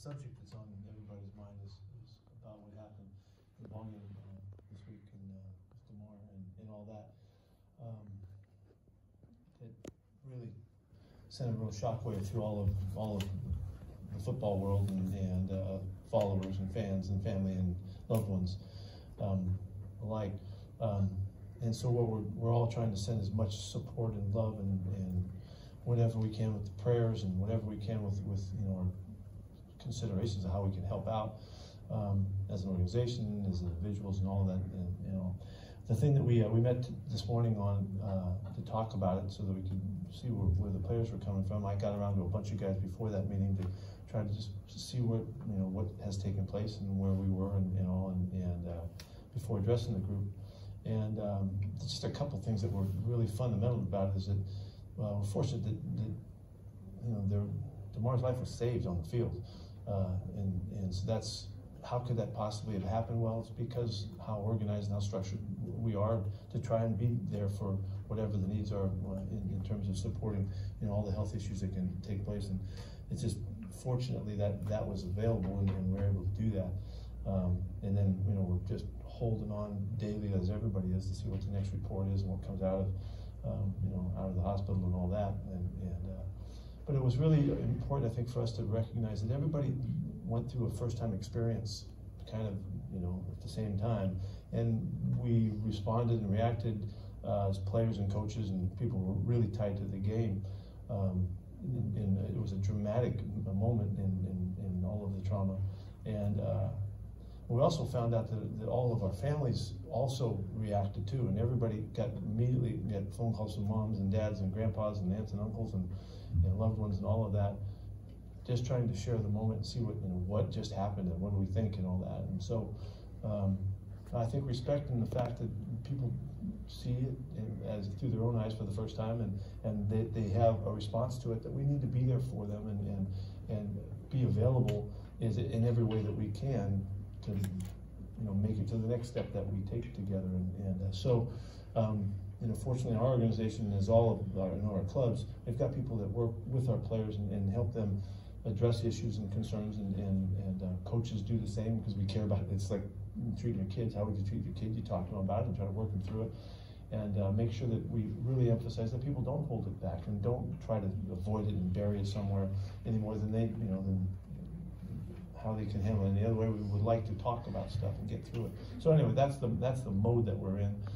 subject that's on everybody's mind is about what happened in Bologna this week, and with DeMar and all that. It really sent a real shockwave through all of the football world and followers and fans and family and loved ones alike. And so what we're all trying to send as much support and love and whatever we can with the prayers and whatever we can with you know, our considerations of how we can help out as an organization, as individuals, and all of that. And, you know, the thing that we met this morning on to talk about it so that we could see where the players were coming from. I got around to a bunch of guys before that meeting to try to just see what you know what has taken place and where we were and you know and before addressing the group. And just a couple things that were really fundamental about it is that we're fortunate that you know DeMar's life was saved on the field, and so that's how could that possibly have happened? Well, it's because how organized and how structured we are to try and be there for whatever the needs are in terms of supporting you know all the health issues that can take place. And it's just fortunately that was available and we're able to do that. And then you know we're just holding on daily as everybody is to see what the next report is and what comes out of you know out of the hospital and all that. But it was really important I think for us to recognize that everybody went through a first-time experience kind of you know at the same time, and we responded and reacted as players and coaches and people were really tied to the game. And it was a dramatic moment in all of the trauma, and we also found out that all of our families also reacted too, and everybody got phone calls from moms and dads and grandpas and aunts and uncles and loved ones and all of that, just trying to share the moment and see what you know, what just happened and what do we think and all that. And so I think respecting the fact that people see it as through their own eyes for the first time and they have a response to it, that we need to be there for them and be available in every way that we can to you know make it to the next step that we take together. And so you know fortunately our organization is all of our clubs, they've got people that work with our players and help them address issues and concerns, and coaches do the same because we care about it. It's like treating your kids. How would you treat your kid? You talk to them about it and try to work them through it, and make sure that we really emphasize that people don't hold it back and don't try to avoid it and bury it somewhere any more than they you know than how they can handle it. And the other way we would like to talk about stuff and get through it. So anyway, that's the mode that we're in.